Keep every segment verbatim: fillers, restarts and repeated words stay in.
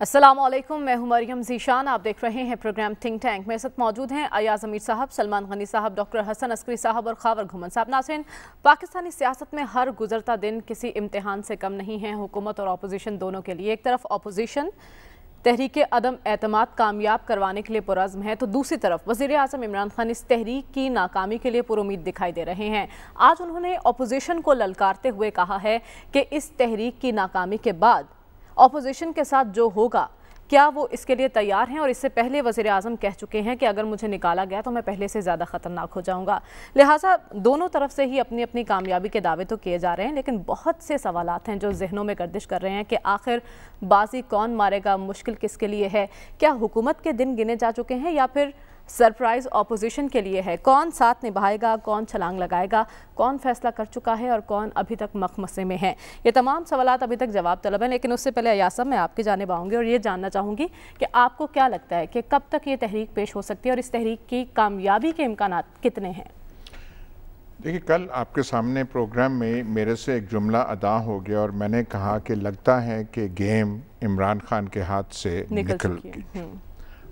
अस्सलामुअलैकुम, मैं हूं मरियम ज़ीशान। आप देख रहे हैं प्रोग्राम थिंक टैंक। मेरे साथ मौजूद हैं आयाज़ अमीर साहब, सलमान गनी साहब, डॉक्टर हसन अस्करी साहब और खावर घुमन साहब। नाज़रीन, पाकिस्तानी सियासत में हर गुजरता दिन किसी इम्तिहान से कम नहीं है हुकूमत और अपोजिशन दोनों के लिए। एक तरफ अपोजिशन तहरीक अदम एतमाद कामयाब करवाने के लिए पुरज़्म है, तो दूसरी तरफ वज़ीर आज़म इमरान खान इस तहरीक की नाकामी के लिए पुरुमीद दिखाई दे रहे हैं। आज उन्होंने अपोजिशन को ललकारते हुए कहा है कि इस तहरीक की नाकामी के बाद अपोजिशन के साथ जो होगा क्या वो इसके लिए तैयार हैं, और इससे पहले वज़ीर आज़म कह चुके हैं कि अगर मुझे निकाला गया तो मैं पहले से ज़्यादा ख़तरनाक हो जाऊंगा। लिहाजा दोनों तरफ से ही अपनी अपनी कामयाबी के दावे तो किए जा रहे हैं, लेकिन बहुत से सवालात हैं जो जहनों में गर्दिश कर रहे हैं कि आखिर बाजी कौन मारेगा, मुश्किल किसके लिए है। क्या हुकूमत के दिन गिने जा चुके हैं या फिर सरप्राइज़ अपोजिशन के लिए है? कौन साथ निभाएगा, कौन छलांग लगाएगा, कौन फैसला कर चुका है और कौन अभी तक मखमसे में है? ये तमाम सवालात अभी तक जवाब तलब हैं। लेकिन उससे पहले अयाज़ साहब, मैं आपकी जानिब आऊँगी और ये जानना चाहूँगी कि आपको क्या लगता है कि कब तक ये तहरीक पेश हो सकती है और इस तहरीक की कामयाबी के इम्कान कितने हैं? देखिए, कल आपके सामने प्रोग्राम में मेरे से एक जुमला अदा हो गया और मैंने कहा कि लगता है कि गेम इमरान खान के हाथ से निकल गई।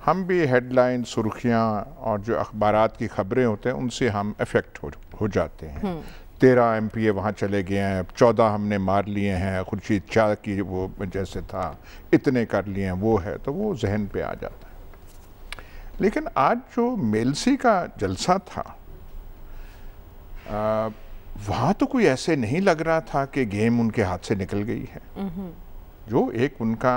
हम भी हेडलाइन, सुर्खियाँ और जो अखबारात की ख़बरें होते हैं उनसे हम अफेक्ट हो, हो जाते हैं। तेरह एम पी ए वहाँ चले गए हैं, अब चौदह हमने मार लिए हैं, खुर्शीद चाह की वो जैसे था इतने कर लिए हैं, वो है तो वो जहन पे आ जाता है। लेकिन आज जो मेलसी का जलसा था आ, वहाँ तो कोई ऐसे नहीं लग रहा था कि गेम उनके हाथ से निकल गई है। जो एक उनका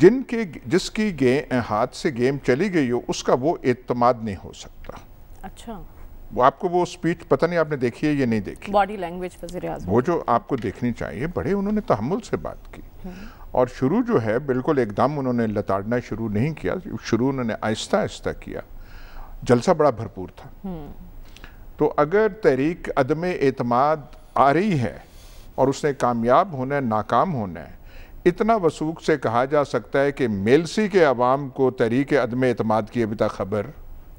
जिनके जिसकी गेम हाथ से गेम चली गई हो उसका वो एतमाद नहीं हो सकता। अच्छा, वो आपको वो स्पीच पता नहीं आपने देखी है या नहीं देखी, बॉडी लैंग्वेज वज़ीर आज़म वो जो आपको देखनी चाहिए। बड़े उन्होंने तहम्मुल से बात की और शुरू जो है बिल्कुल एकदम उन्होंने लताड़ना शुरू नहीं किया, शुरू उन्होंने आहिस्ता आहिस्ता किया। जलसा बड़ा भरपूर था। तो अगर तहरीक अदम एतमाद आ रही है और उसने कामयाब होना है नाकाम होना है, इतना वसूख से कहा जा सकता है कि मेलसी के अवाम को तहरीक अदम एतमाद की अभी तक खबर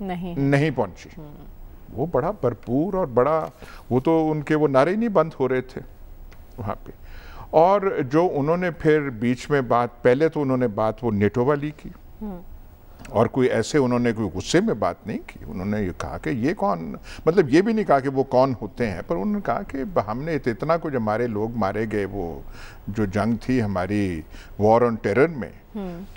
नहीं नहीं पहुंची। वो बड़ा भरपूर और बड़ा वो तो उनके वो नारे ही नहीं बंद हो रहे थे वहाँ पे। और जो उन्होंने फिर बीच में बात, पहले तो उन्होंने बात वो नेटो वाली की और कोई ऐसे उन्होंने कोई गुस्से में बात नहीं की। उन्होंने ये कहा कि ये कौन, मतलब ये भी नहीं कहा कि वो कौन होते हैं, पर उन्होंने कहा कि हमने इतना कुछ हमारे लोग मारे गए, वो जो जंग थी हमारी वॉर ऑन टेरर में,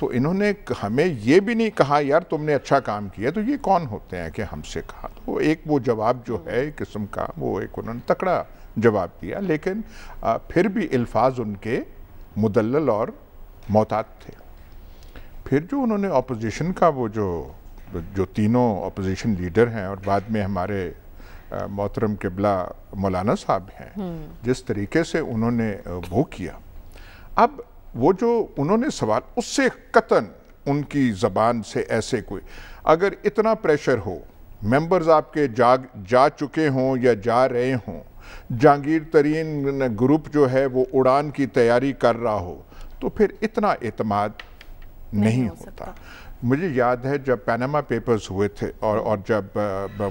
तो इन्होंने हमें ये भी नहीं कहा यार तुमने अच्छा काम किया, तो ये कौन होते हैं कि हमसे कहा। तो एक वो जवाब जो है एक किस्म का वो एक उन्होंने तकड़ा जवाब दिया, लेकिन आ, फिर भी अल्फाज उनके मुदल्लल और मोहतात थे। फिर जो उन्होंने अपोजिशन का वो जो जो तीनों अपोजिशन लीडर हैं और बाद में हमारे मोहतरम किबला मौलाना साहब हैं, जिस तरीके से उन्होंने वो किया, अब वो जो उन्होंने सवाल उससे कतन उनकी ज़बान से ऐसे कोई, अगर इतना प्रेशर हो मेंबर्स आपके जा जा चुके हों या जा रहे हों, जहांगीर तरीन ग्रुप जो है वो उड़ान की तैयारी कर रहा हो, तो फिर इतना एतमाद नहीं, नहीं हो होता सकता। मुझे याद है जब पनामा पेपर्स हुए थे और और जब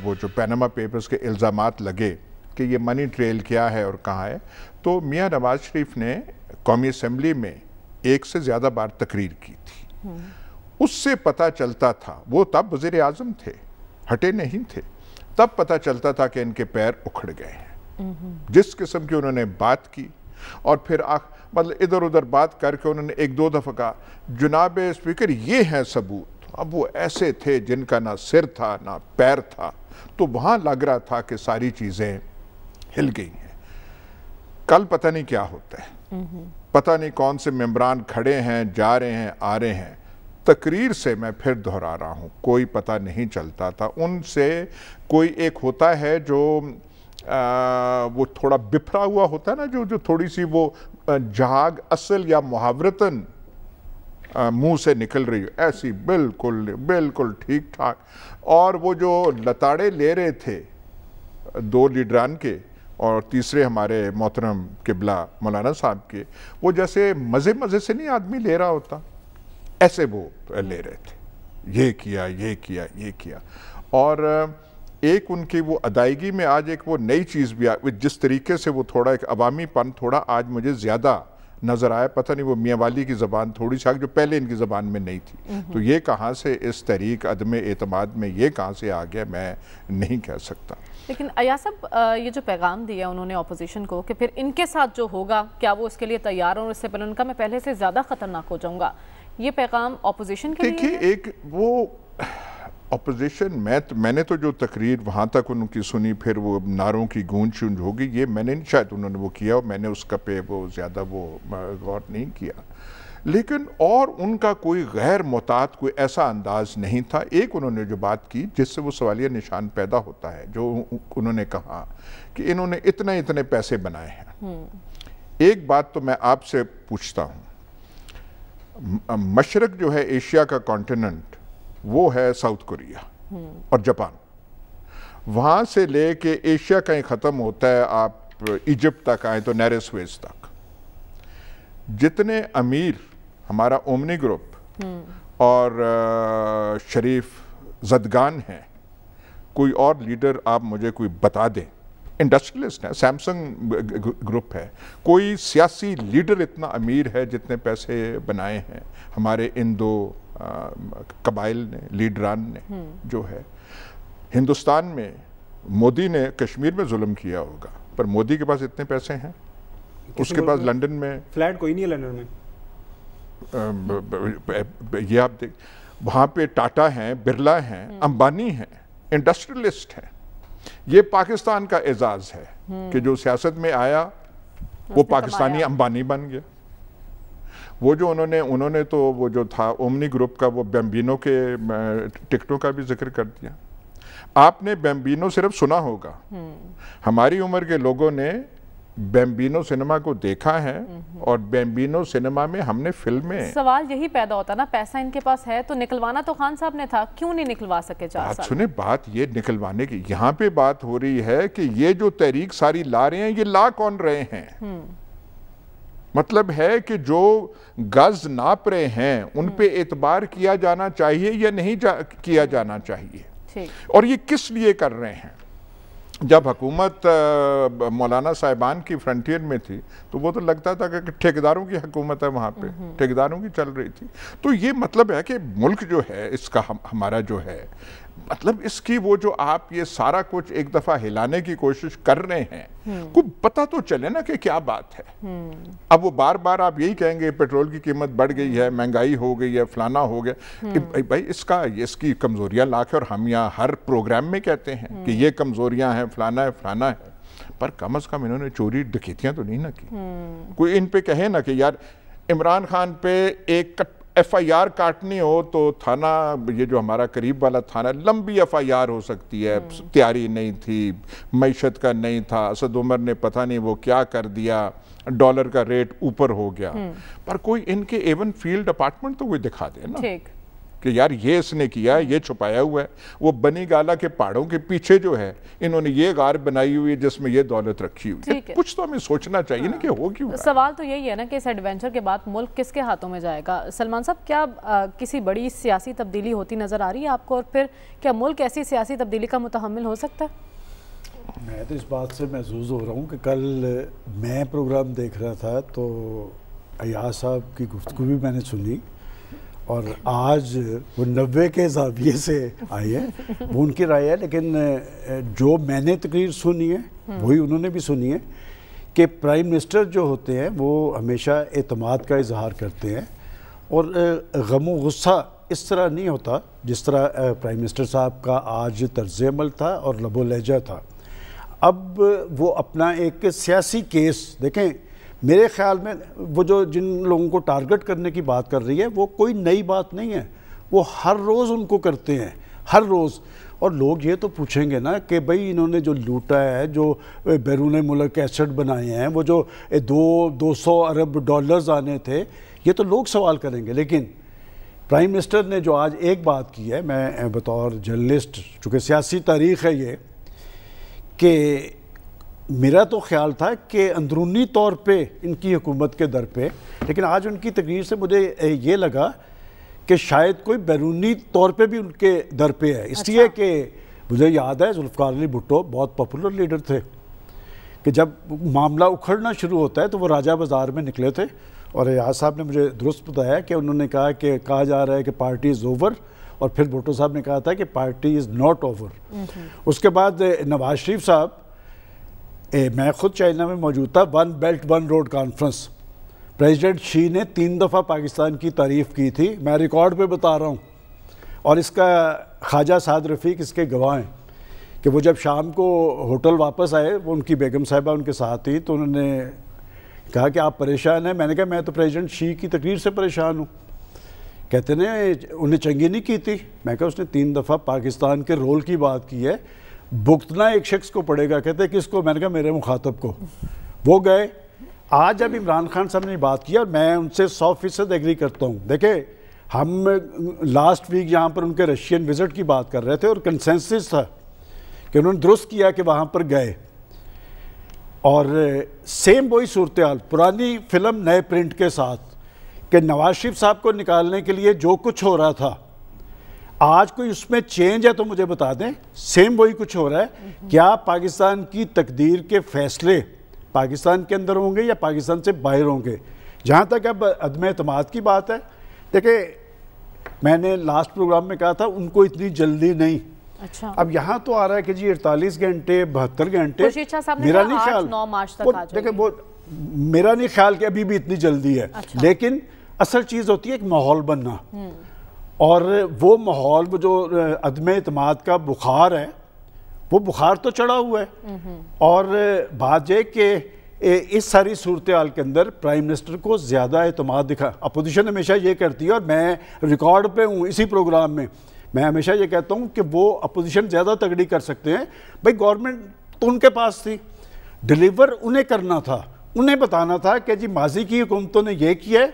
वो जो पनामा पेपर्स के इल्ज़ामात लगे कि ये मनी ट्रेल क्या है और कहाँ है, तो मियां नवाज़ शरीफ ने कौमी असम्बली में एक से ज़्यादा बार तकरीर की थी। उससे पता चलता था, वो तब वज़ीर आज़म थे, हटे नहीं थे, तब पता चलता था कि इनके पैर उखड़ गए हैं। जिस किस्म की उन्होंने बात की और फिर आ मतलब इधर उधर बात करके उन्होंने एक दो दफ़ा कहा जनाब स्पीकर ये हैं सबूत। अब वो ऐसे थे जिनका ना सिर था ना पैर था, तो वहाँ लग रहा था कि सारी चीज़ें हिल गई हैं। कल पता नहीं क्या होता है, पता नहीं कौन से मेंबरान खड़े हैं, जा रहे हैं, आ रहे हैं। तकरीर से मैं फिर दोहरा रहा हूँ, कोई पता नहीं चलता था उनसे। कोई एक होता है जो आ, वो थोड़ा बिफरा हुआ होता है ना, जो जो थोड़ी सी वो जहाग असल या मुहावरतन मुंह से निकल रही हो, ऐसी बिल्कुल बिल्कुल ठीक ठाक। और वो जो लताड़े ले रहे थे दो लीडरान के और तीसरे हमारे मोहतरम किबला मौलाना साहब के, वो जैसे मज़े मज़े से नहीं आदमी ले रहा होता, ऐसे वो ले रहे थे, ये किया ये किया ये किया। और एक उनकी वो अदायगी में आज एक वो नई चीज़ भी आ, जिस तरीके से वो थोड़ा एक अवामी पन थोड़ा आज मुझे ज़्यादा नज़र आया। पता नहीं वो मियाँ वाली की ज़बान थोड़ी सी जो पहले इनकी ज़बान में नहीं थी, तो ये कहाँ से इस तहरीक अदम एतमाद में ये कहाँ से आ गया मैं नहीं कह सकता। लेकिन आयाज़ साहब ये जो पैगाम दिया उन्होंने अपोजिशन को कि फिर इनके साथ जो होगा क्या वो इसके लिए तैयार हो, और इससे पहले उनका मैं पहले से ज़्यादा ख़तरनाक हो जाऊँगा, ये पैगाम अपोजिशन के लिए? देखिए एक वो अपोजिशन मैं तो, मैंने तो जो तकरीर वहाँ तक उनकी सुनी, फिर वो नारों की गूंज शूंज होगी ये मैंने शायद उन्होंने वो किया और मैंने उसका पे वो ज़्यादा वो गौर नहीं किया, लेकिन और उनका कोई गैर मुताद कोई ऐसा अंदाज नहीं था। एक उन्होंने जो बात की जिससे वो सवालिया निशान पैदा होता है, जो उन्होंने कहा कि इन्होंने इतने इतने पैसे बनाए हैं। एक बात तो मैं आपसे पूछता हूँ, मशरक जो है एशिया का कॉन्टिनेंट वो है साउथ कोरिया और जापान, वहाँ से ले के एशिया कहीं ख़त्म होता है आप इजिप्ट तक आए तो नैरसवेज तक, जितने अमीर हमारा ओमनी ग्रुप और शरीफ जदगान हैं, कोई और लीडर आप मुझे कोई बता दें, इंडस्ट्रियलिस्ट है, सैमसंग ग्रुप है, कोई सियासी लीडर इतना अमीर है जितने पैसे बनाए हैं हमारे इन दो कबाइल ने लीडरान ने जो है। हिंदुस्तान में मोदी ने कश्मीर में जुल्म किया होगा, पर मोदी के पास इतने पैसे हैं, उसके पास लंदन में फ्लैट कोई नहीं है, लंदन में ये आप देख वहाँ पे टाटा हैं, बिरला हैं, अंबानी हैं, इंडस्ट्रियलिस्ट हैं। ये पाकिस्तान का एजाज है कि जो सियासत में आया वो पाकिस्तानी अंबानी बन गया। वो जो उन्होंने उन्होंने तो वो जो था ओमनी ग्रुप का वो बैम्बिनो के टिकटों का भी जिक्र कर दिया। आपने बैम्बिनो सिर्फ सुना होगा, हमारी उम्र के लोगों ने बैम्बिनो सिनेमा को देखा है और बैम्बिनो सिनेमा में हमने फिल्में। सवाल यही पैदा होता ना, पैसा इनके पास है तो निकलवाना तो खान साहब ने था, क्यों नहीं निकलवा सके? चार साल सुने बात ये निकलवाने की, यहाँ पे बात हो रही है कि ये जो तहरीक सारी ला रहे हैं ये ला कौन रहे हैं, मतलब है कि जो गज नाप रहे हैं उन पे एतबार किया जाना चाहिए या नहीं जा, किया जाना चाहिए, और ये किस लिए कर रहे हैं। जब हुकूमत मौलाना साहिबान की फ्रंटियर में थी तो वो तो लगता था कि ठेकेदारों की हुकूमत है, वहाँ पे ठेकेदारों की चल रही थी। तो ये मतलब है कि मुल्क जो है इसका हम, हमारा जो है मतलब इसकी वो जो आप ये सारा कुछ एक दफ़ा हिलाने की कोशिश कर रहे हैं, कुछ पता तो चले ना कि क्या बात है। अब वो बार बार आप यही कहेंगे पेट्रोल की कीमत बढ़ गई है, महंगाई हो गई है, फलाना हो गया, भाई इसका इसकी कमजोरियां लाख, और हम यहाँ हर प्रोग्राम में कहते हैं कि ये कमजोरियां हैं, फलाना है फलाना है, पर कम अज कम इन्होंने चोरी डकैतियां तो नहीं ना की। कोई इन पे कहे ना कि यार इमरान खान पे एक कट एफ आई आर काटनी हो तो थाना ये जो हमारा करीब वाला थाना लंबी एफ आई आर हो सकती है, तैयारी नहीं थी, मैशत का नहीं था, असद उमर ने पता नहीं वो क्या कर दिया, डॉलर का रेट ऊपर हो गया, पर कोई इनके एवन फील्ड अपार्टमेंट तो कोई दिखा दे ना कि यार ये इसने किया, ये छुपाया हुआ है। वो बनी गाला के पहाड़ों के पीछे जो है इन्होंने ये गार बनाई हुई है जिसमें ये दौलत रखी हुई है, कुछ तो हमें सोचना चाहिए ना कि हो क्यों। सवाल तो यही है ना कि इस एडवेंचर के बाद मुल्क किसके हाथों में जाएगा। सलमान साहब क्या आ, किसी बड़ी सियासी तब्दीली होती नजर आ रही है आपको, और फिर क्या मुल्क ऐसी सियासी तब्दीली का मुतहम्मिल हो सकता है? मैं तो इस बात से महसूस हो रहा हूँ कि कल मैं प्रोग्राम देख रहा था तो आयाज़ साहब की गुफ्तगू भी मैंने सुनी, और आज वो नब्बे के जाविये से आई है, वो उनकी राय है, लेकिन जो मैंने तकरीर सुनी है वही उन्होंने भी सुनी है कि प्राइम मिनिस्टर जो होते हैं वो हमेशा एतमाद का इजहार करते हैं, और गम गुस्सा इस तरह नहीं होता जिस तरह प्राइम मिनिस्टर साहब का आज तर्ज अमल था और लबो लहजा था। अब वो अपना एक सियासी केस देखें, मेरे ख्याल में वो जो जिन लोगों को टारगेट करने की बात कर रही है वो कोई नई बात नहीं है, वो हर रोज़ उनको करते हैं, हर रोज़। और लोग ये तो पूछेंगे ना कि भाई इन्होंने जो लूटा है, जो बैरून मुल्क एसेट बनाए हैं, वो जो दो दो सौ अरब डॉलर्स आने थे, ये तो लोग सवाल करेंगे। लेकिन प्राइम मिनिस्टर ने जो आज एक बात की है, मैं बतौर जर्नलिस्ट चूँकि सियासी तारीख है ये, कि मेरा तो ख्याल था कि अंदरूनी तौर पे इनकी हुकूमत के दर पे, लेकिन आज उनकी तकरीर से मुझे ये लगा कि शायद कोई बैरूनी तौर पे भी उनके दर पे है। इसलिए अच्छा। कि मुझे याद है ज़ुल्फ़िकार अली भुट्टो बहुत पॉपुलर लीडर थे, कि जब मामला उखड़ना शुरू होता है तो वो राजा बाज़ार में निकले थे और रियाज़ साहब ने मुझे दुरुस्त बताया कि उन्होंने कहा कि कहा जा रहा है कि पार्टी इज़ ओवर, और फिर भुट्टो साहब ने कहा था कि पार्टी इज़ नॉट ओवर। उसके बाद नवाज शरीफ साहब, मैं ख़ुद चाइना में मौजूद था, one belt one road conference, president Xi ने तीन दफ़ा पाकिस्तान की तारीफ़ की थी, मैं रिकॉर्ड पे बता रहा हूँ, और इसका ख़्वाजा साद रफ़ीक इसके गवाह हैं कि वो जब शाम को होटल वापस आए, वो उनकी बेगम साहिबा उनके साथ थी, तो उन्होंने कहा कि आप परेशान हैं, मैंने कहा मैं तो प्रेसिडेंट शी की तकरीर से परेशान हूँ। कहते ने उन्हें चंगी नहीं की थी, मैं कहा उसने तीन दफ़ा पाकिस्तान के रोल की बात की है, भुगतना एक शख्स को पड़ेगा। कहते किसको? मैंने कहा मेरे मुखातब को। वो गए। आज जब इमरान खान साहब ने बात की और मैं उनसे सौ फीसद एग्री करता हूँ। देखे, हम लास्ट वीक यहाँ पर उनके रशियन विज़िट की बात कर रहे थे और कंसेंसस था कि उन्होंने दुरुस्त किया कि वहाँ पर गए, और सेम वही सूरत हाल, पुरानी फिल्म नए प्रिंट के साथ, कि नवाज शरीफ साहब को निकालने के लिए जो कुछ हो रहा था, आज कोई उसमें चेंज है तो मुझे बता दें, सेम वही कुछ हो रहा है। क्या पाकिस्तान की तकदीर के फैसले पाकिस्तान के अंदर होंगे या पाकिस्तान से बाहर होंगे? जहाँ तक अब अदम एतमाद की बात है, देखिए मैंने लास्ट प्रोग्राम में कहा था उनको इतनी जल्दी नहीं। अच्छा, अब यहाँ तो आ रहा है कि जी अड़तालीस घंटे बहत्तर घंटे मेरा नहीं ख्याल, देखिए वो मेरा नहीं ख्याल कि अभी भी इतनी जल्दी है। अच्छा। लेकिन असल चीज़ होती है एक माहौल बनना, और वो माहौल जो अदम एतमाद का बुखार है वो बुखार तो चढ़ा हुआ है, और बात यह कि इस सारी सूरत हाल के अंदर प्राइम मिनिस्टर को ज़्यादा एतमाद दिखा। अपोजिशन हमेशा ये करती है, और मैं रिकॉर्ड पे हूँ इसी प्रोग्राम में, मैं हमेशा ये कहता हूँ कि वो अपोजिशन ज़्यादा तगड़ी कर सकते हैं, भाई गवर्नमेंट तो उनके पास थी, डिलीवर उन्हें करना था, उन्हें बताना था कि जी माजी की हुकूमतों ने यह किया है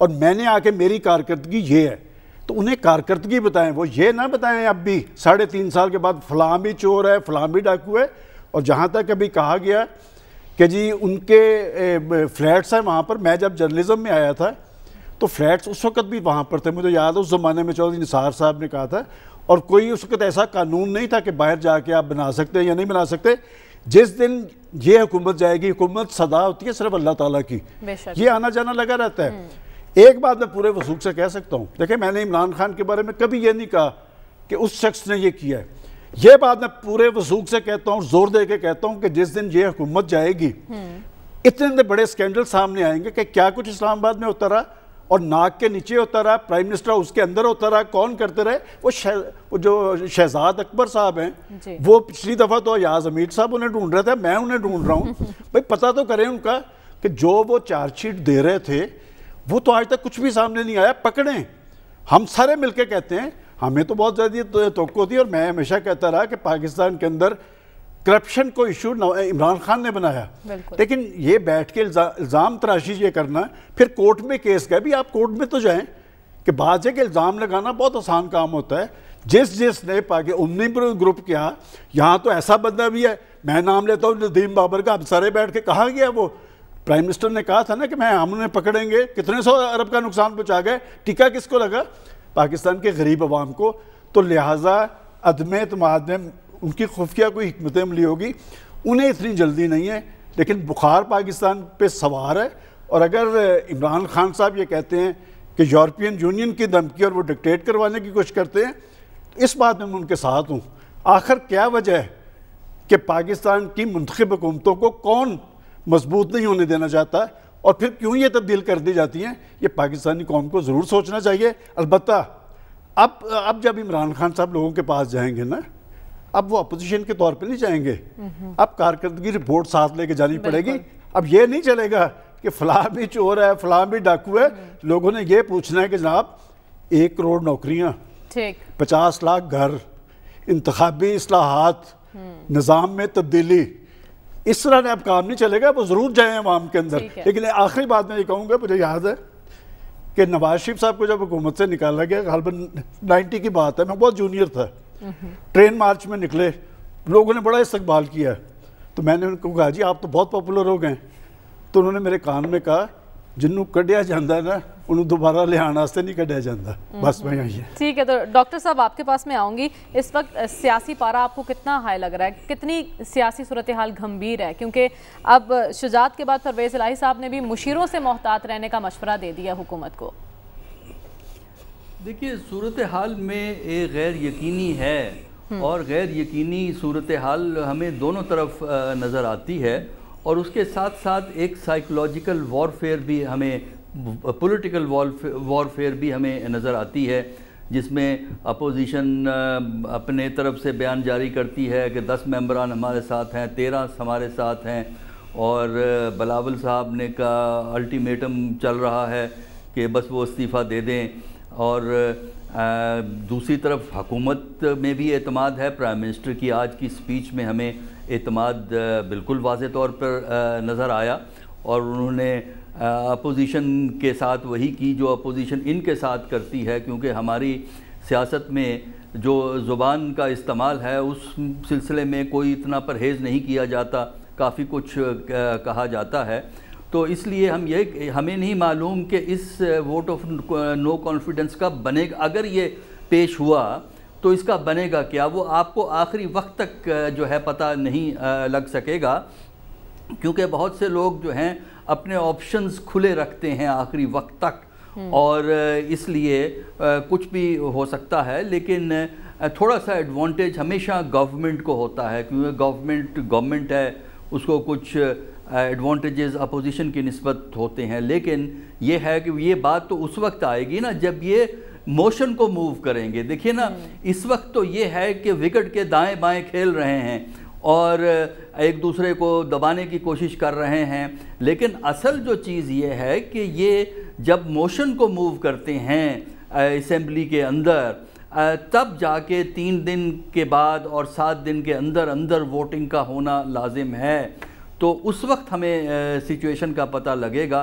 और मैंने आके मेरी कारकर्दगी ये है, तो उन्हें कारकर्दगी बताएं, वो ये ना बताएं अब भी साढ़े तीन साल के बाद फलां भी चोर है फलां भी डाकू है। और जहाँ तक अभी कहा गया कि जी उनके फ्लैट्स हैं वहाँ पर, मैं जब जर्नलिज्म में आया था तो फ्लैट्स उस वक्त भी वहाँ पर थे, मुझे याद है उस ज़माने में चौधरी निसार साहब ने कहा था, और कोई उस वक्त ऐसा कानून नहीं था कि बाहर जाके आप बना सकते हैं या नहीं बना सकते। जिस दिन ये हुकूमत जाएगी, हुकूमत सदा होती है सिर्फ अल्लाह ताला की, ये आना जाना लगा रहता है। एक बात मैं पूरे वसूख से कह सकता हूँ, देखिए मैंने इमरान खान के बारे में कभी ये नहीं कहा कि उस शख्स ने ये किया है, ये बात मैं पूरे वसूख से कहता हूँ, जोर दे के कहता हूँ कि जिस दिन ये हुकूमत जाएगी इतने बड़े स्कैंडल सामने आएंगे कि क्या कुछ इस्लामाबाद में होता रहा और नाक के नीचे होता रहा, प्राइम मिनिस्टर हाउस के अंदर होता रहा, कौन करते रहे? वो शह, वो जो शहजाद अकबर साहब हैं, वो पिछली दफ़ा तो आयाज़ अमीर साहब उन्हें ढूंढ रहे थे, मैं उन्हें ढूंढ रहा हूँ, भाई पता तो करें उनका कि जो वो चार्जशीट दे रहे थे वो तो आज तक कुछ भी सामने नहीं आया। पकड़ें, हम सारे मिलके कहते हैं, हमें तो बहुत ज़्यादा तवक्को थी, और मैं हमेशा कहता रहा कि पाकिस्तान के अंदर करप्शन को इशू इमरान खान ने बनाया, लेकिन ये बैठ के इल्जा, इल्ज़ाम तराशी ये करना, फिर कोर्ट में केस गए, भी आप कोर्ट में तो जाएं कि बात है कि इल्ज़ाम लगाना बहुत आसान काम होता है। जिस जिस ने पाकि उमनी ग्रुप किया, यहाँ तो ऐसा बंदा भी है, मैं नाम लेता हूँ नदीम बाबर का, हम सारे बैठ के कहा गया, वो प्राइम मिनिस्टर ने कहा था ना कि मैं हम उन्हें पकड़ेंगे, कितने सौ अरब का नुकसान पहुंचा गए, टीका किसको लगा? पाकिस्तान के गरीब आवाम को। तो लिहाजा अदम एतमाद में उनकी खुफिया कोई हिकमत अमली होगी, उन्हें इतनी जल्दी नहीं है, लेकिन बुखार पाकिस्तान पे सवार है। और अगर इमरान खान साहब ये कहते हैं कि यूरोपियन यूनियन की धमकी और वो डिक्टेट करवाने की कोशिश करते हैं, इस बात में मैं उनके साथ हूँ। आखिर क्या वजह है कि पाकिस्तान की मुंतखब हुकूमतों को कौन मजबूत नहीं होने देना चाहता, और फिर क्यों ये तब्दील कर दी जाती हैं? ये पाकिस्तानी कौम को ज़रूर सोचना चाहिए। अलबत्ता अब अब जब इमरान खान साहब लोगों के पास जाएंगे ना, अब वो अपोजिशन के तौर पे नहीं जाएंगे, अब कारकर्दगी रिपोर्ट साथ लेके जानी पड़ेगी। अब ये नहीं चलेगा कि फलां भी चोर है फलां भी डाकू है, लोगों ने ये पूछना है कि जनाब एक करोड़ नौकरियाँ, पचास लाख घर, इंतखाबी इस्लाहात, निज़ाम में तब्दीली, इस तरह ने अब काम नहीं चलेगा। वो ज़रूर जाएँ आवाम के अंदर। लेकिन आखिरी बात मैं ये कहूँगा, मुझे याद है कि नवाज शरीफ साहब को जब हुकूमत से निकाला गया, ग़ालिबन नाइन्टी की बात है, मैं बहुत जूनियर था, ट्रेन मार्च में निकले, लोगों ने बड़ा इस्तकबाल किया, तो मैंने उनको कहा जी आप तो बहुत पॉपुलर हो गए, तो उन्होंने मेरे कान में कहा जिन्हों कढ़िया जाता ना उन्हें दोबारा लियाने वास्ते नहीं कढ़िया जाता। बस मैं यही है। ठीक है, तो डॉक्टर साहब आपके पास मैं आऊँगी। इस वक्त सियासी पारा आपको कितना हाई लग रहा है, कितनी सियासी सूरत हाल गंभीर है? क्योंकि अब शुजात के बाद परवेज़ इलाही साहब ने भी मुशीरों से मोहतात रहने का मशवरा दे दिया हुकूमत को। देखिए, सूरत हाल में एक गैर यकीनी है और गैर यकीनी सूरत हाल हमें दोनों तरफ नज़र आती है और उसके साथ साथ एक साइकोलॉजिकल वॉरफेयर भी हमें, पॉलिटिकल वॉरफेयर भी हमें नज़र आती है, जिसमें अपोजिशन अपने तरफ से बयान जारी करती है कि दस मेंबरान हमारे साथ हैं, तेरह हमारे साथ हैं, और बिलावल साहब ने का अल्टीमेटम चल रहा है कि बस वो इस्तीफ़ा दे दें। और दूसरी तरफ हुकूमत में भी एतमाद है, प्राइम मिनिस्टर की आज की स्पीच में हमें एतमाद बिल्कुल वाज़े तौर पर नज़र आया और उन्होंने अपोजिशन के साथ वही की जो अपोजिशन इनके साथ करती है, क्योंकि हमारी सियासत में जो ज़ुबान का इस्तेमाल है उस सिलसिले में कोई इतना परहेज़ नहीं किया जाता, काफ़ी कुछ कहा जाता है। तो इसलिए हम ये हमें नहीं मालूम कि इस वोट ऑफ नो कॉन्फिडेंस का बनेगा, अगर ये पेश हुआ तो इसका बनेगा क्या, वो आपको आखिरी वक्त तक जो है पता नहीं लग सकेगा, क्योंकि बहुत से लोग जो हैं अपने ऑप्शंस खुले रखते हैं आखिरी वक्त तक, और इसलिए कुछ भी हो सकता है। लेकिन थोड़ा सा एडवांटेज हमेशा गवर्नमेंट को होता है, क्योंकि गवर्नमेंट गवर्नमेंट है, उसको कुछ एडवांटेजेस अपोजिशन की निस्बत होते हैं। लेकिन ये है कि ये बात तो उस वक्त आएगी ना जब ये मोशन को मूव करेंगे। देखिए ना, इस वक्त तो ये है कि विकेट के दाएं बाएं खेल रहे हैं और एक दूसरे को दबाने की कोशिश कर रहे हैं, लेकिन असल जो चीज़ ये है कि ये जब मोशन को मूव करते हैं असेंबली के अंदर, तब जाके तीन दिन के बाद और सात दिन के अंदर अंदर वोटिंग का होना लाजिम है, तो उस वक्त हमें सिचुएशन का पता लगेगा।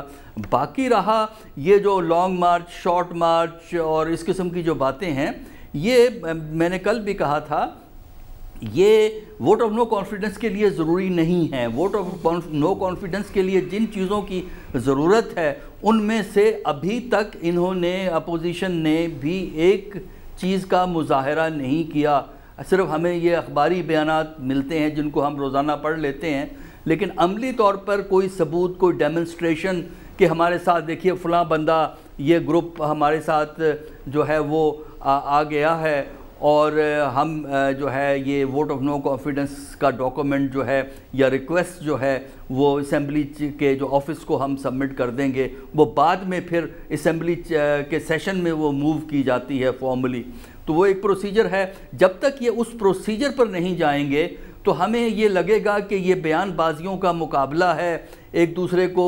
बाकी रहा ये जो लॉन्ग मार्च, शॉर्ट मार्च और इस किस्म की जो बातें हैं, ये मैंने कल भी कहा था, ये वोट ऑफ नो कॉन्फिडेंस के लिए ज़रूरी नहीं है। वोट ऑफ नो कॉन्फिडेंस के लिए जिन चीज़ों की ज़रूरत है उनमें से अभी तक इन्होंने, अपोजिशन ने भी एक चीज़ का मुजाहरा नहीं किया। सिर्फ हमें ये अखबारी बयानात मिलते हैं जिनको हम रोज़ाना पढ़ लेते हैं, लेकिन अमली तौर पर कोई सबूत, कोई डेमोन्स्ट्रेशन कि हमारे साथ देखिए फ़लाँ बंदा, ये ग्रुप हमारे साथ जो है वो आ, आ गया है और हम जो है ये वोट ऑफ नो कॉन्फिडेंस का डॉक्यूमेंट जो है या रिक्वेस्ट जो है वो असेंबली के जो ऑफिस को हम सबमिट कर देंगे। वो बाद में फिर असेंबली के सेशन में वो मूव की जाती है फॉर्मली, तो वो एक प्रोसीजर है। जब तक ये उस प्रोसीजर पर नहीं जाएंगे तो हमें ये लगेगा कि ये बयानबाजियों का मुकाबला है, एक दूसरे को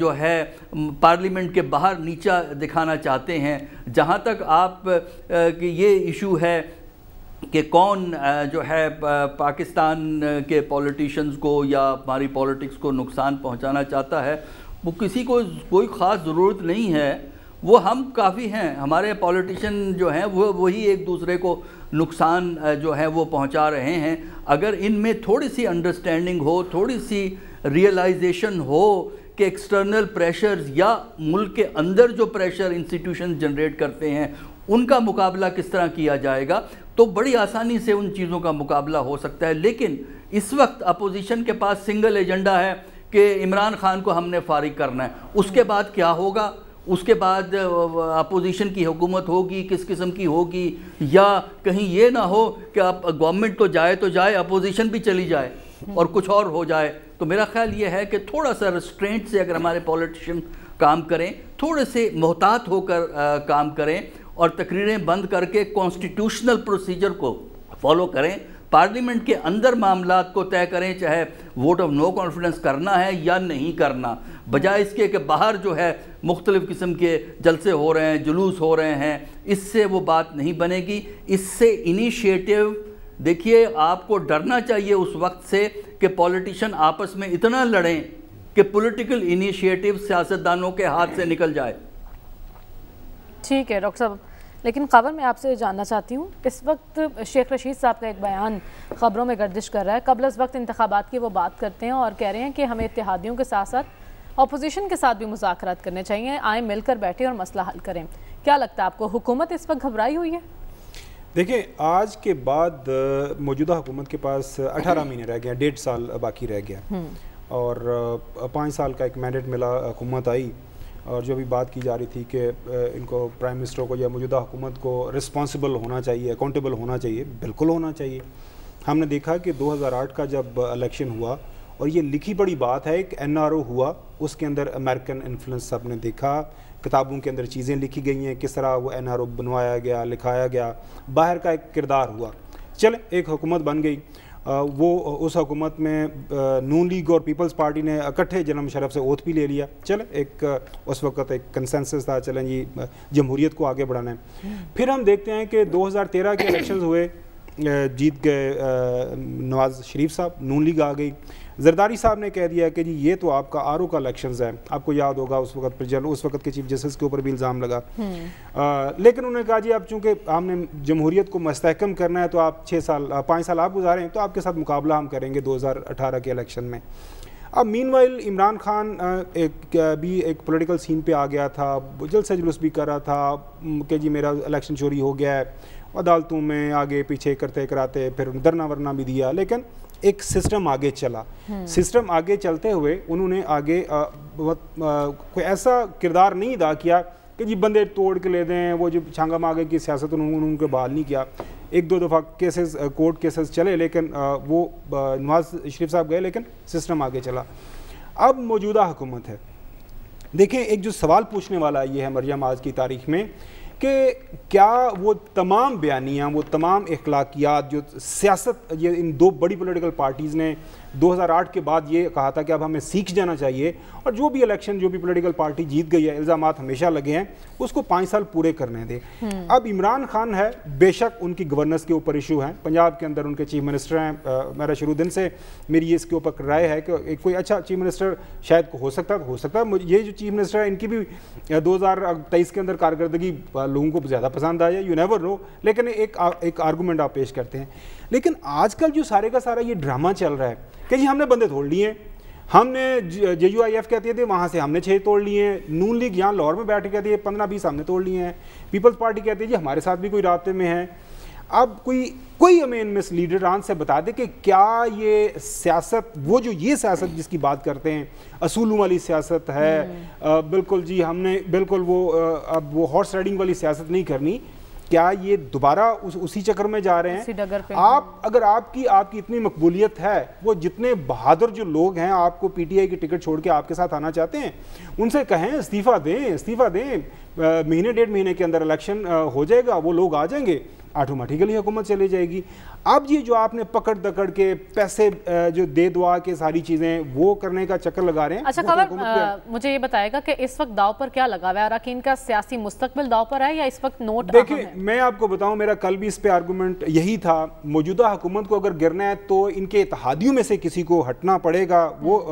जो है पार्लियामेंट के बाहर नीचा दिखाना चाहते हैं। जहाँ तक आप कि ये इशू है कि कौन जो है पाकिस्तान के पॉलिटिशियंस को या हमारी पॉलिटिक्स को नुकसान पहुँचाना चाहता है, वो किसी को कोई ख़ास ज़रूरत नहीं है, वो हम काफ़ी हैं, हमारे पॉलिटिशियन जो हैं वो वही एक दूसरे को नुकसान जो है वो पहुंचा रहे हैं। अगर इनमें थोड़ी सी अंडरस्टैंडिंग हो, थोड़ी सी रियलाइजेशन हो कि एक्सटर्नल प्रेशर्स या मुल्क के अंदर जो प्रेशर इंस्टीट्यूशन जनरेट करते हैं उनका मुकाबला किस तरह किया जाएगा, तो बड़ी आसानी से उन चीज़ों का मुकाबला हो सकता है। लेकिन इस वक्त अपोजिशन के पास सिंगल एजेंडा है कि इमरान खान को हमने फारिग करना है, उसके बाद क्या होगा, उसके बाद अपोजिशन की हुकूमत होगी किस किस्म की होगी, या कहीं ये ना हो कि आप गवर्नमेंट तो जाए तो जाए अपोजिशन भी चली जाए और कुछ और हो जाए। तो मेरा ख्याल ये है कि थोड़ा सा रिस्ट्रेंट से अगर हमारे पॉलिटिशियन काम करें, थोड़े से मोहतात होकर काम करें और तकरीरें बंद करके कॉन्स्टिट्यूशनल प्रोसीजर को फॉलो करें, पार्लियामेंट के अंदर मामला को तय करें, चाहे वोट ऑफ नो कॉन्फिडेंस करना है या नहीं करना, बजाय इसके कि बाहर जो है मुख्तलिफ़ किस्म के जलसे हो रहे हैं, जुलूस हो रहे हैं, इससे वो बात नहीं बनेगी। इससे इनिशिएटिव, देखिए आपको डरना चाहिए उस वक्त से कि पॉलिटिशन आपस में इतना लड़ें कि पॉलिटिकल इनिशिएटिव सियासतदानों के हाथ से निकल जाए। ठीक है डॉक्टर साहब, लेकिन खबर मैं आपसे जानना चाहती हूँ, इस वक्त शेख रशीद साहब का एक बयान ख़बरों में गर्दिश कर रहा है, कबल इस वक्त इंतखाबात की वो बात करते हैं और कह रहे हैं कि हमें इत्तेहादियों के साथ साथ अपोजिशन के साथ भी मुज़ाकरात करने चाहिए, आए मिलकर बैठे और मसला हल करें। क्या लगता है आपको, हुकूमत इस वक्त घबराई हुई है? देखिए, आज के बाद मौजूदा हुकूमत के पास अठारह महीने रह गया, डेढ़ साल बाकी रह गया और पाँच साल का एक मैंडेट मिला, हुकूमत आई और जो भी बात की जा रही थी कि इनको प्राइम मिनिस्टर को या मौजूदा हुकूमत को रिस्पॉन्सिबल होना चाहिए, अकाउंटेबल होना चाहिए, बिल्कुल होना चाहिए। हमने देखा कि दो हज़ार आठ का जब इलेक्शन हुआ और ये लिखी बड़ी बात है, एक एन आर ओ हुआ, उसके अंदर अमेरिकन इन्फ्लुएंस सबने देखा, किताबों के अंदर चीज़ें लिखी गई हैं किस तरह वो एन आर ओ बनवाया गया, लिखाया गया, बाहर का एक किरदार हुआ। चल एक हुकूमत बन गई, वो उस हुकूमत में नून लीग और पीपल्स पार्टी ने इकट्ठे जनरल मुशर्रफ से ओथ भी ले लिया, चल एक उस वक्त एक कंसेंसस था, चलें जी जमहूरियत को आगे बढ़ाना है। फिर हम देखते हैं कि दो हज़ार तेरह के इलेक्शंस हुए, जीत गए नवाज़ शरीफ साहब, नून लीग आ गई, ज़रदारी साहब ने कह दिया कि जी ये तो आपका आर ओ का इलेक्शंस है। आपको याद होगा उस वक्त जनरल उस वक्त के चीफ जस्टिस के ऊपर भी इल्ज़ाम लगा, आ, लेकिन उन्होंने कहा जी अब चूँकि हमने जमहूरियत को मस्तहकम करना है तो आप छः साल पाँच साल आप गुजारें तो आपके साथ मुकाबला हम करेंगे दो हज़ार अठारह के इलेक्शन में। अब मीनवाइल इमरान खान एक भी एक पॉलिटिकल सीन पे आ गया था, जलस जुलूस भी कर रहा था कि जी मेरा इलेक्शन चोरी हो गया है, अदालतों में आगे पीछे करते कराते फिर धरना वरना भी दिया, लेकिन एक सिस्टम आगे चला। सिस्टम आगे चलते हुए उन्होंने आगे आ, आ, कोई ऐसा किरदार नहीं अदा किया कि जी बंदे तोड़ के ले दें, वो जो छांगा मांगे की सियासत उन्होंने उनको बहाल नहीं किया। एक दो दफ़ा केसेस कोर्ट केसेस चले लेकिन वो नवाज़ शरीफ साहब गए लेकिन सिस्टम आगे चला। अब मौजूदा हुकूमत है, देखें एक जो सवाल पूछने वाला ये है मरियम आज की तारीख में कि क्या वो तमाम बयानियाँ, वो तमाम अखलाकियात जो सियासत, ये इन दो बड़ी पॉलिटिकल पार्टीज़ ने दो हज़ार आठ के बाद ये कहा था कि अब हमें सीख जाना चाहिए और जो भी इलेक्शन जो भी पॉलिटिकल पार्टी जीत गई है, इल्ज़ाम हमेशा लगे हैं, उसको पाँच साल पूरे करने दें। अब इमरान खान है, बेशक उनकी गवर्नेंस के ऊपर इशू हैं, पंजाब के अंदर उनके चीफ मिनिस्टर हैं, मेरा शुरू दिन से मेरी ये इसके ऊपर राय है कि एक कोई अच्छा चीफ मिनिस्टर शायद हो सकता हो सकता है ये जो चीफ मिनिस्टर है इनकी भी दो हज़ार तेईस के अंदर कारकर्दगी लोगों को ज़्यादा पसंद आया, यू नेवर नो, लेकिन एक एक आर्गूमेंट आप पेश करते हैं। लेकिन आजकल जो सारे का सारा ये ड्रामा चल रहा है कि जी हमने बंदे तोड़ लिए, हमने जे यू आई एफ कहती थी वहाँ से हमने छः तोड़ लिए, नून लीग यहाँ लाहौर में बैठ कहती है पंद्रह बीस हमने तोड़ लिए हैं, पीपल्स पार्टी कहती है जी हमारे साथ भी कोई राब्ते में है। अब कोई कोई हमें इनमें से लीडरान से बता दे कि क्या ये सियासत, वो जो ये सियासत जिसकी बात करते हैं असूलों वाली सियासत है, आ, बिल्कुल जी हमने बिल्कुल वो आ, अब वो हॉर्स राइडिंग वाली सियासत नहीं करनी, क्या ये दोबारा उस, उसी चक्कर में जा रहे हैं? आप अगर आपकी आपकी इतनी मकबूलियत है, वो जितने बहादुर जो लोग हैं आपको पीटीआई की टिकट छोड़ के आपके साथ आना चाहते हैं, उनसे कहें इस्तीफ़ा दें, इस्तीफ़ा दें, महीने डेढ़ महीने के अंदर इलेक्शन हो जाएगा, वो लोग आ जाएंगे, ऑटोमेटिकली हुकूमत चली जाएगी। अब ये जो आपने पकड़ दकड़ के पैसे जो दे दुआ के सारी चीज़ें वो करने का चक्कर लगा रहे हैं। अच्छा खबर मुझे ये बताएगा कि इस वक्त दाव पर क्या लगा हुआ है, अराकीन का सियासी मुस्तकबिल दाव पर है या इस वक्त नोट? देखिए मैं आपको बताऊं, मेरा कल भी इस पर आर्गूमेंट यही था, मौजूदा हुकूमत को अगर गिरना है तो इनके इत्तहादियों में से किसी को हटना पड़ेगा। वो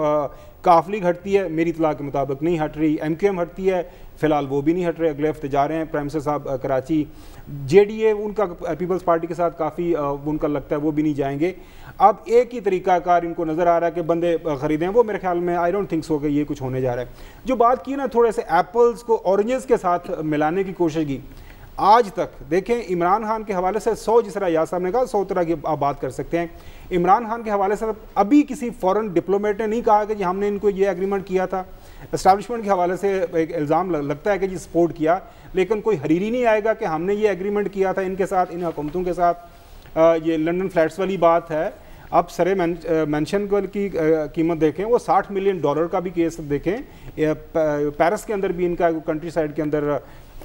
काफली हटती है, मेरी इतला के मुताबिक नहीं हट रही, एम क्यू एम हटती है, फिलहाल वो भी नहीं हट रहे, अगले हफ्ते जा रहे हैं प्राइम मिनिस्टर साहब कराची, जे डी ए उनका पीपल्स पार्टी के साथ काफ़ी उनका लगता है वो भी नहीं जाएंगे। अब एक ही तरीक़ाकार इनको नज़र आ रहा है कि बंदे ख़रीदें, वो मेरे ख्याल में आई डोंट थिंक सो कि ये कुछ होने जा रहा है। जो बात की ना थोड़े से एप्पल्स को ऑरेंजेस के साथ मिलाने की कोशिश की, आज तक देखें इमरान खान के हवाले से सौ, जिस तरह याद साहब ने कहा सौ तरह की आप बात कर सकते हैं, इमरान खान के हवाले से अभी किसी फॉरेन डिप्लोमेट ने नहीं कहा कि जी हमने इनको ये एग्रीमेंट किया था। इस्टबलिशमेंट के हवाले से एक इल्ज़ाम लगता है कि जी सपोर्ट किया, लेकिन कोई हरीरी नहीं आएगा कि हमने ये एग्रीमेंट किया था इनके साथ, इन हुकूमतों के साथ। ये लंदन फ्लैट्स वाली बात है, आप सरे मेंशन की कीमत देखें, वो साठ मिलियन डॉलर का भी केस देखें, पेरिस के अंदर भी इनका कंट्री साइड के अंदर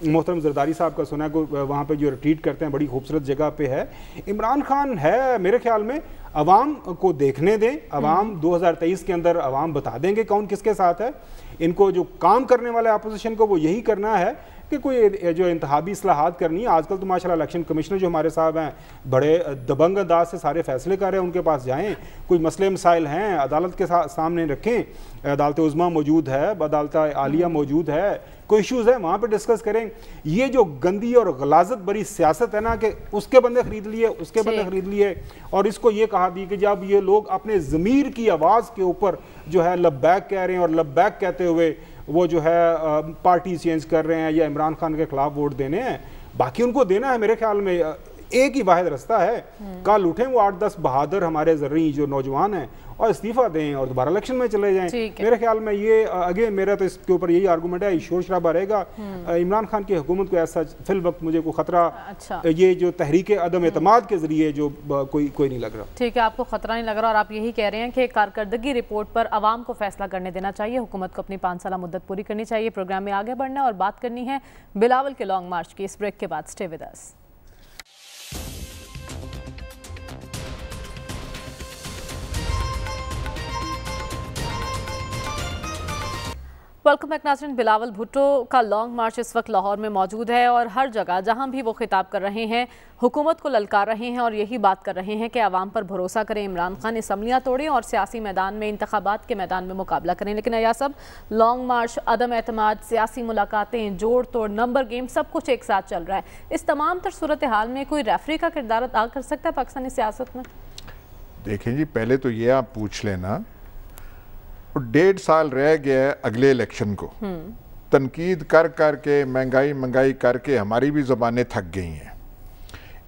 मोहतरम ज़रदारी साहब का सुना है को वहाँ पे जो रिट्रीट करते हैं, बड़ी खूबसूरत जगह पे है। इमरान खान है, मेरे ख्याल में अवाम को देखने दें, अवाम दो हज़ार तेईस के अंदर अवाम बता देंगे कौन किसके साथ है। इनको जो काम करने वाले अपोजिशन को वो यही करना है कि कोई जो इंतहाबी इस्लाहात करनी है। आजकल तो माशाल्लाह इलेक्शन कमिश्नर जो हमारे साहब हैं बड़े दबंग अंदाज से सारे फैसले कर रहे हैं, उनके पास जाएं, कोई मसले मसाइल हैं अदालत के सामने रखें, अदालत उज़्मा मौजूद है, अदालत आलिया मौजूद है, कोई इशूज़ है वहाँ पे डिस्कस करें। हैं। ये जो गंदी और गलाजत भरी सियासत है ना कि उसके बंदे खरीद लिए उसके बंदे खरीद लिए और इसको ये कहा भी कि जब ये लोग अपने ज़मीर की आवाज़ के ऊपर जो है लब्बैक कह रहे हैं और लब्बैक कहते हुए वो जो है पार्टी चेंज कर रहे हैं या इमरान खान के खिलाफ वोट देने हैं, बाकी उनको देना है। मेरे ख्याल में एक ही वाहिद रास्ता है, कल उठें वो आठ दस बहादुर हमारे जर्री जो नौजवान हैं और इस्तीफ़ा दें और दोबारा इलेक्शन में चले जाएं। मेरे ख्याल में ये अगेन मेरा तो इसके ऊपर यही आर्गूमेंट है, शोर शराबा रहेगा। इमरान खान की हुकूमत को ऐसा फिल वक्त मुझे कोई खतरा अच्छा। ये जो तहरीक अदम एतमाद के जरिए जो कोई कोई नहीं लग रहा। ठीक है, आपको खतरा नहीं लग रहा और आप यही कह रहे हैं कि कारकर्दगी रिपोर्ट पर आवाम को फैसला करने देना चाहिए, हुकूमत को अपनी पाँच साल मुद्दत पूरी करनी चाहिए। प्रोग्राम में आगे बढ़ना और बात करनी है बिलावल के लॉन्ग मार्च की। इस ब्रेक के बाद stay with us. Welcome back नाज़रीन। बिलावल भुट्टो का लॉन्ग मार्च इस वक्त लाहौर में मौजूद है और हर जगह जहां भी वो खिताब कर रहे हैं, हुकूमत को ललकार रहे हैं और यही बात कर रहे हैं कि आवाम पर भरोसा करें, इमरान खान असम्बलियाँ तोड़ें और सियासी मैदान में, इंतखाबात के मैदान में मुकाबला करें। लेकिन आयाज़ साहब, लॉन्ग मार्च, अदम एतमाद, सियासी मुलाकातें, जोड़ तोड़, नंबर गेम, सब कुछ एक साथ चल रहा है। इस तमाम तर सूरत हाल में कोई रेफरी का किरदार अदा कर सकता है पाकिस्तानी सियासत में? देखें जी, पहले तो ये आप पूछ लेना, डेढ़ साल रह गया है अगले इलेक्शन को। तनकीद कर कर के, महंगाई महंगाई करके हमारी भी ज़बानें थक गई हैं।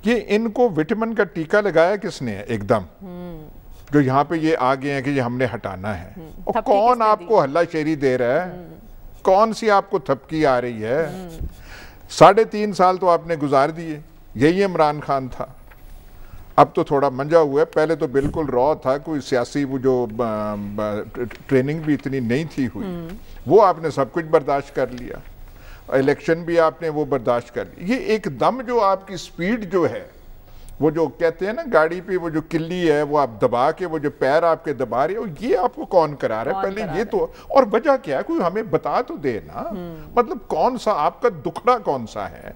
ये इनको विटामिन का टीका लगाया किसने है एकदम, जो यहाँ पे ये आ गए हैं कि ये हमने हटाना है। और कौन आपको हल्ला शेरी दे रहा है, कौन सी आपको थपकी आ रही है? साढ़े तीन साल तो आपने गुजार दिए, यही इमरान खान था। अब तो थोड़ा मंजा हुआ है, पहले तो बिल्कुल रॉ था, कोई सियासी वो जो ट्रेनिंग भी इतनी नहीं थी हुई, वो आपने सब कुछ बर्दाश्त कर लिया, इलेक्शन भी आपने वो बर्दाश्त कर लिया। ये एकदम जो आपकी स्पीड जो है, वो जो कहते हैं ना गाड़ी पे वो जो किल्ली है वो आप दबा के, वो जो पैर आपके दबा रहे हो, ये आपको कौन करा रहा है? पहले ये तो, और वजह क्या है कोई हमें बता तो दे ना, मतलब कौन सा आपका दुखड़ा कौन सा है,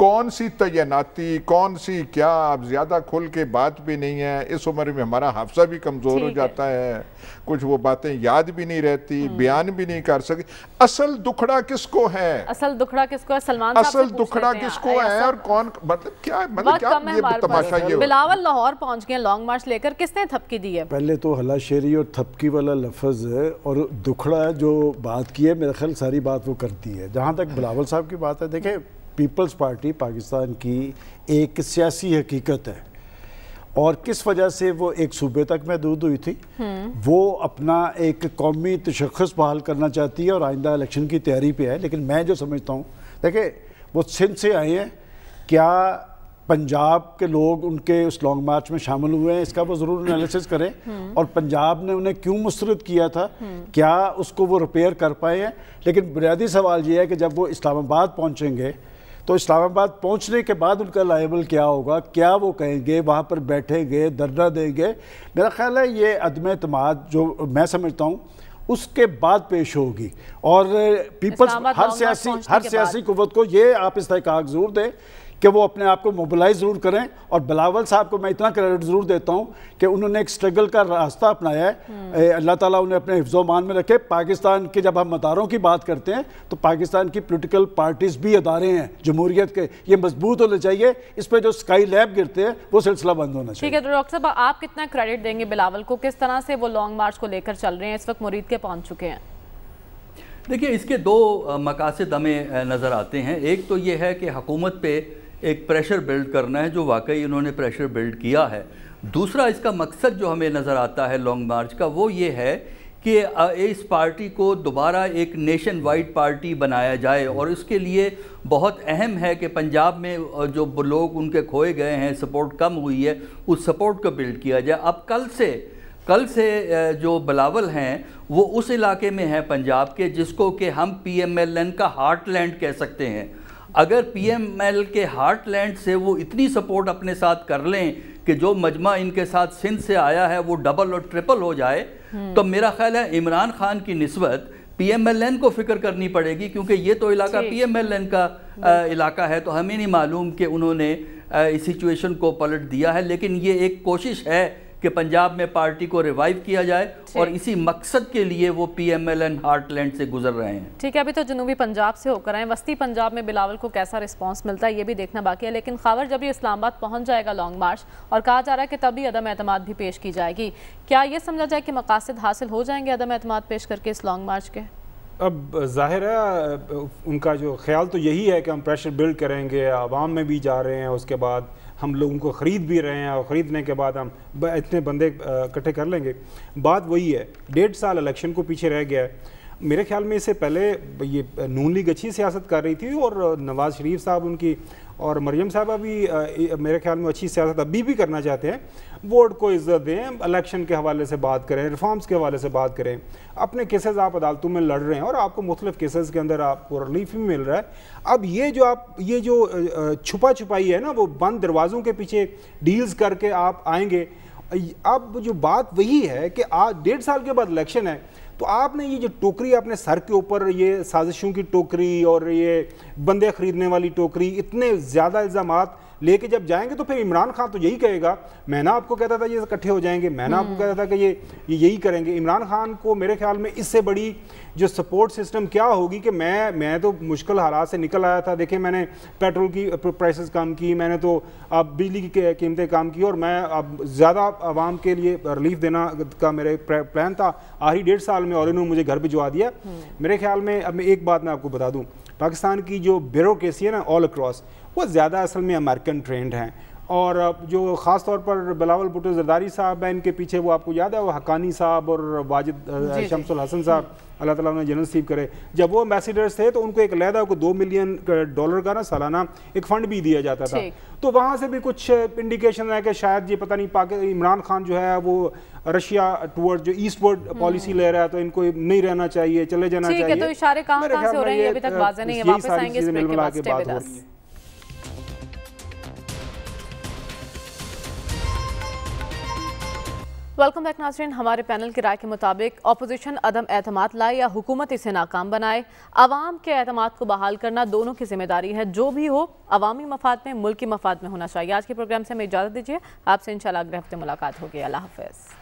कौन सी तैनाती, कौन सी क्या? आप ज़्यादा खुल के बात भी नहीं है, इस उम्र में हमारा हाफसा भी कमज़ोर हो जाता है, है। कुछ वो बातें याद भी नहीं रहती, बयान भी नहीं कर सकते। असल दुखड़ा किसको है, असल दुखड़ा किसको है, सलमान असल दुखड़ा किसको है और कौन, मतलब क्या, मतलब क्या ये तमाशा ये। बिलावल लाहौर पहुंच गए लॉन्ग मार्च लेकर, किसने थपकी दी है? पहले तो हलाशेरी और थपकी वाला लफ्ज़ है और दुखड़ा जो बात की है, मेरा ख्याल सारी बात वो करती है। जहाँ तक बिलावल साहब की बात है, देखें पीपल्स पार्टी पाकिस्तान की एक सियासी हकीकत है और किस वजह से वो एक सूबे तक महदूद हुई थी, वो अपना एक कौमी तशख़्ख़ुस बहाल करना चाहती है और आइंदा इलेक्शन की तैयारी पे है। लेकिन मैं जो समझता हूँ, देखिए वो सिंध से आए हैं, क्या पंजाब के लोग उनके उस लॉन्ग मार्च में शामिल हुए हैं, इसका वो ज़रूर एनालिसिस करें और पंजाब ने उन्हें क्यों मुस्तरद किया था, क्या उसको वो रिपेयर कर पाए हैं। लेकिन बुनियादी सवाल ये है कि जब वो इस्लामाबाद पहुँचेंगे तो इस्लामाबाद पहुंचने के बाद उनका लायबल क्या होगा, क्या वो कहेंगे, वहाँ पर बैठेंगे, धरना देंगे? मेरा ख्याल है ये अदम एतमाद जो मैं समझता हूँ उसके बाद पेश होगी। और पीपल्स, हर सियासी हर सियासी कुव्वत को ये आप इस्तेहकाक ज़रूर दें कि वो अपने आप को मोबिलाइज ज़रूर करें। और बिलावल साहब को मैं इतना क्रेडिट ज़रूर देता हूँ कि उन्होंने एक स्ट्रगल का रास्ता अपनाया है, अल्लाह ताला उन्हें अपने हिफ्ज़-ओ-मान में रखे। पाकिस्तान के जब हम मदारों की बात करते हैं तो पाकिस्तान की पोलिटिकल पार्टीज़ भी अदारे हैं जमहूरियत के, ये मजबूत होने चाहिए। इस पर जो स्काई लैब गिरते हैं वो सिलसिला बंद होना चाहिए। ठीक है, तो डॉक्टर साहब आप कितना क्रेडिट देंगे बिलावल को, किस तरह से वो लॉन्ग मार्च को लेकर चल रहे हैं, इस वक्त मुरीद के पहुँच चुके हैं? देखिए, इसके दो मकासद हमें नज़र आते हैं। एक तो ये है कि हुकूमत पे एक प्रेशर बिल्ड करना है, जो वाकई इन्होंने प्रेशर बिल्ड किया है। दूसरा इसका मकसद जो हमें नज़र आता है लॉन्ग मार्च का, वो ये है कि इस पार्टी को दोबारा एक नेशन वाइड पार्टी बनाया जाए और इसके लिए बहुत अहम है कि पंजाब में जो लोग उनके खोए गए हैं, सपोर्ट कम हुई है, उस सपोर्ट को बिल्ड किया जाए। अब कल से कल से जो बिलावल हैं वो उस इलाके में हैं पंजाब के, जिसको कि हम पीएमएलएन का हार्टलैंड कह सकते हैं। अगर पीएमएल के हार्टलैंड से वो इतनी सपोर्ट अपने साथ कर लें कि जो मजमा इनके साथ सिंध से आया है वो डबल और ट्रिपल हो जाए, तो मेरा ख्याल है इमरान खान की निस्बत पीएमएलएन को फिक्र करनी पड़ेगी, क्योंकि ये तो इलाका पीएमएलएन का आ, इलाका है। तो हमें नहीं मालूम कि उन्होंने आ, इस सिचुएशन को पलट दिया है, लेकिन ये एक कोशिश है कि पंजाब में पार्टी को रिवाइव किया जाए और इसी मकसद के लिए वो पीएमएल एंड हार्टलैंड से गुजर रहे हैं। ठीक है, अभी तो जनूबी पंजाब से होकर आए, वस्ती पंजाब में बिलावल को कैसा रिस्पांस मिलता है ये भी देखना बाकी है। लेकिन खावर जब ये इस्लामाबाद पहुंच जाएगा लॉन्ग मार्च, और कहा जा रहा है कि तभी अदम एतमाद भी पेश की जाएगी, क्या ये समझा जाए कि मकासद हासिल हो जाएंगे अदम एतमाद पेश करके इस लॉन्ग मार्च के? अब जाहिर है उनका जो ख्याल तो यही है कि हम प्रेशर बिल्ड करेंगे, आवाम में भी जा रहे हैं, उसके बाद हम लोगों को ख़रीद भी रहे हैं और ख़रीदने के बाद हम इतने बंदे इकट्ठे कर लेंगे। बात वही है, डेढ़ साल इलेक्शन को पीछे रह गया है। मेरे ख्याल में इससे पहले ये नून लीग अच्छी सियासत कर रही थी और नवाज़ शरीफ साहब उनकी और मरियम साहबा भी मेरे ख्याल में अच्छी सियासत अभी भी करना चाहते हैं। वोट को इज़्ज़त दें, इलेक्शन के हवाले से बात करें, रिफॉर्म्स के हवाले से बात करें, अपने केसेस आप अदालतों में लड़ रहे हैं और आपको मुख्तलिफ केसेस के अंदर आपको रिलीफ भी मिल रहा है। अब ये जो आप ये जो छुपा छुपाई है ना, वो बंद दरवाज़ों के पीछे डील्स करके आप आएंगे। अब जो बात वही है कि आज डेढ़ साल के बाद इलेक्शन है, तो आपने ये जो टोकरी आपने सर के ऊपर, ये साजिशों की टोकरी और ये बंदे ख़रीदने वाली टोकरी, इतने ज़्यादा इल्ज़ाम लेके जब जाएंगे तो फिर इमरान खान तो यही कहेगा, मैं ना आपको कहता था ये इकट्ठे हो जाएंगे, मैं ना आपको कहता था कि ये ये यही करेंगे। इमरान खान को मेरे ख्याल में इससे बड़ी जो सपोर्ट सिस्टम क्या होगी कि मैं मैं तो मुश्किल हालात से निकल आया था, देखिए मैंने पेट्रोल की प्राइसेस कम की, मैंने तो अब बिजली की कीमतें कम की और मैं अब ज़्यादा आवाम के लिए रिलीफ देना का मेरे प्लान था आखिरी डेढ़ साल में, और इन्होंने मुझे घर भिजवा दिया। मेरे ख्याल में अब मैं एक बात मैं आपको बता दूँ, पाकिस्तान की जो ब्यूरोक्रेसी है ना ऑल अक्रॉस, वो ज़्यादा असल में अमेरिकन ट्रेंड हैं। और जो ख़ास तौर पर बिलावल भुट्टो ज़रदारी साहब हैं, इनके पीछे वो आपको याद है वो हकानी साहब और वाजिद शम्सुल हसन साहब, अल्लाह ताला उन्हें जन्नत नसीब करे, जब वो एम्बेसडर्स थे तो उनको एक अलहदा को दो मिलियन डॉलर का ना सालाना एक फ़ंड भी दिया जाता था। तो वहाँ से भी कुछ इंडिकेशन है कि शायद ये पता नहीं पाकिस्तान इमरान खान जो है वो रशिया टूवर्ड जो ईस्टवर्ड पॉलिसी ले रहा है, तो इनको नहीं रहना चाहिए, चले जाना चाहिए। तो इशारे कहाँ कहाँ से हो रहे हैं अभी तक वाज़ेह नहीं है, वापस आएंगे इसमें मिल मिला के बात हो रही है। वेलकम बैक नाज़रीन, हमारे पैनल की राय के मुताबिक अपोजिशन अदम एतमाद लाए या हुकूमत इसे नाकाम बनाए, आवाम के एतमाद को बहाल करना दोनों की जिम्मेदारी है। जो भी हो अवामी मफाद में, मुल्क के मफाद में होना चाहिए। आज के प्रोग्राम से हमें इजाज़त दीजिए, आपसे इंशाल्लाह अगले हफ्ते मुलाकात होगी। अल्लाह हाफ़िज़।